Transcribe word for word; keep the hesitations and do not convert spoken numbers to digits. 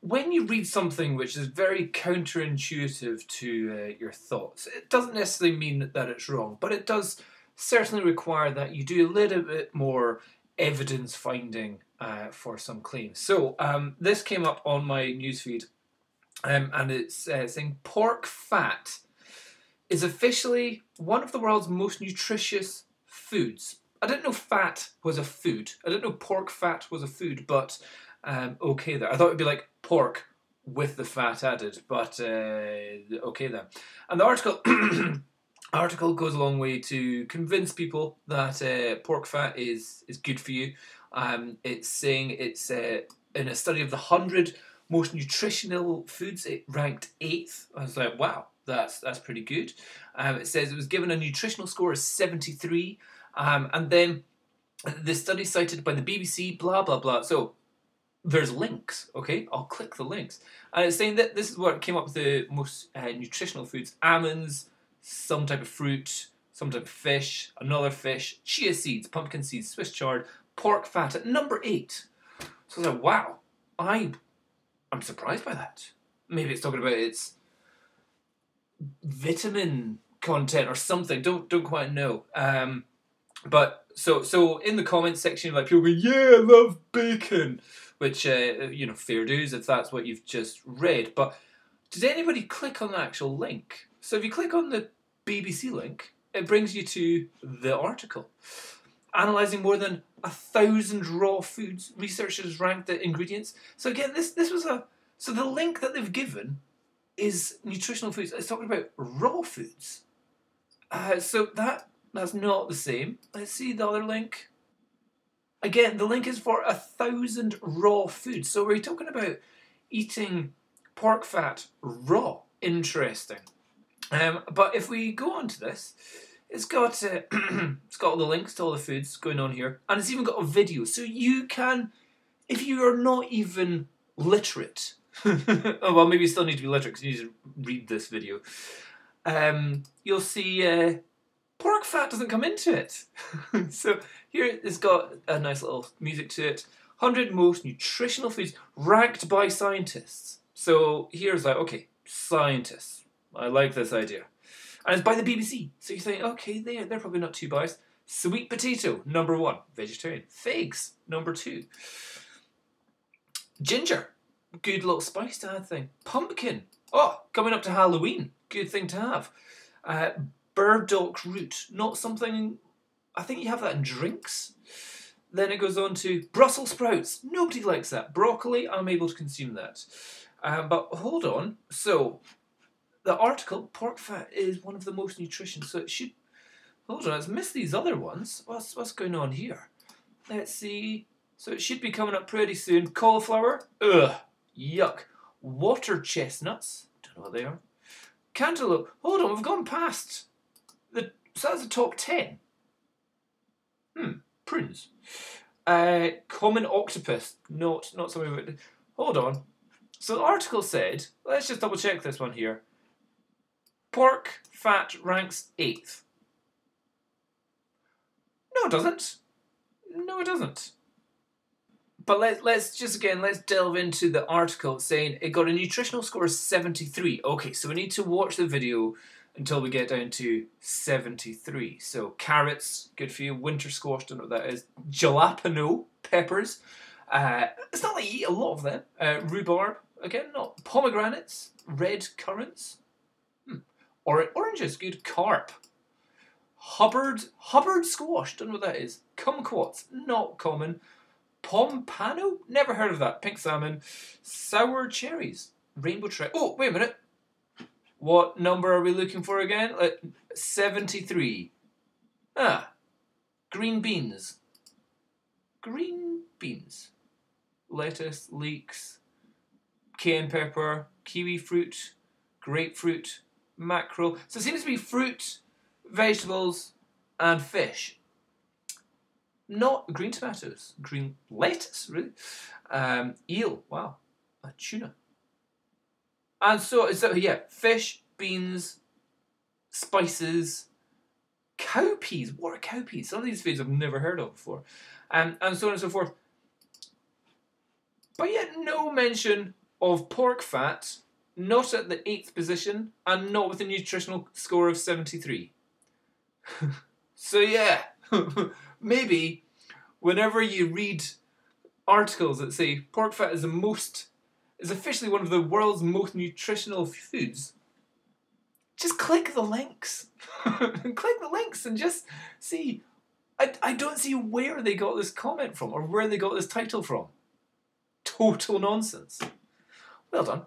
when you read something which is very counterintuitive to uh, your thoughts, it doesn't necessarily mean that, that it's wrong, but it does certainly require that you do a little bit more evidence finding uh, for some claims. So um, this came up on my newsfeed, um, and it's uh, saying pork fat is officially one of the world's most nutritious foods. I didn't know fat was a food. I didn't know pork fat was a food, but um, okay there. I thought it'd be like pork with the fat added, but uh, okay then. And the article article goes a long way to convince people that uh, pork fat is is good for you. Um, it's saying it's uh, in a study of the hundred most nutritional foods, it ranked eighth. I was like, wow, that's that's pretty good. Um, it says it was given a nutritional score of seventy-three, um, and then the study cited by the B B C, blah blah blah. So there's links, okay? I'll click the links. And it's saying that this is what came up with the most uh, nutritional foods. Almonds, some type of fruit, some type of fish, another fish, chia seeds, pumpkin seeds, Swiss chard, pork fat at number eight. So I was like, wow, I, I'm surprised by that. Maybe it's talking about its vitamin content or something. Don't, don't quite know. Um, but so, so in the comments section, like people go, yeah, I love bacon. Which, uh, you know, fair dues if that's what you've just read. But did anybody click on the actual link? So if you click on the B B C link, it brings you to the article. Analysing more than a thousand raw foods, researchers ranked the ingredients. So again, this, this was a... So the link that they've given is nutritional foods. It's talking about raw foods. Uh, so that that's not the same. Let's see the other link. Again, the link is for a thousand raw foods. So we're talking about eating pork fat raw. Interesting. Um, but if we go on to this, it's got uh, it's got all the links to all the foods going on here, and it's even got a video. So you can, if you are not even literate, oh, well, maybe you still need to be literate because you need to read this video. Um, you'll see. Uh, Pork fat doesn't come into it. So here it's got a nice little music to it. one hundred most nutritional foods ranked by scientists. So here's like, okay, scientists. I like this idea. And it's by the B B C. So you think, okay, they're, they're probably not too biased. Sweet potato, number one. Vegetarian. Figs, number two. Ginger. Good little spice to add thing. Pumpkin. Oh, coming up to Halloween. Good thing to have. Uh, Burdock root, not something, I think you have that in drinks. Then it goes on to Brussels sprouts, nobody likes that. Broccoli, I'm able to consume that. Um, but hold on, so the article, pork fat is one of the most nutritious, so it should, hold on, let's miss these other ones. What's, what's going on here? Let's see, so it should be coming up pretty soon. Cauliflower, ugh, yuck. Water chestnuts, don't know what they are. Cantaloupe, hold on, we've gone past. The, so that's the top ten. Hmm, prunes. Uh, common octopus, not not something. About, hold on. So the article said, let's just double check this one here. Pork fat ranks eighth. No, it doesn't. No, it doesn't. But let's let's just again let's delve into the article saying it got a nutritional score of seventy-three. Okay, so we need to watch the video until we get down to seventy-three. So carrots, good for you. Winter squash, don't know what that is. Jalapeno peppers. Uh, it's not like you eat a lot of them. Uh, rhubarb, again, not. Pomegranates, red currants. Hmm. Or oranges, good. Carp. Hubbard, Hubbard squash, don't know what that is. Kumquats, not common. Pompano, never heard of that. Pink salmon. Sour cherries. Rainbow trout. Oh, wait a minute. What number are we looking for again? Uh, seventy-three. Ah. Green beans. Green beans. Lettuce, leeks, cayenne pepper, kiwi fruit, grapefruit, mackerel. So it seems to be fruit, vegetables, and fish. Not green tomatoes. Green lettuce, really. Um, eel. Wow. A tuna. And so, so, yeah, fish, beans, spices, cowpeas. What are cowpeas? Some of these foods I've never heard of before. Um, and so on and so forth. But yet no mention of pork fat, not at the eighth position, and not with a nutritional score of seventy-three. So yeah, maybe whenever you read articles that say pork fat is the most, is officially one of the world's most nutritional foods, just click the links. Click the links and just see. I, I don't see where they got this comment from or where they got this title from. Total nonsense. Well done.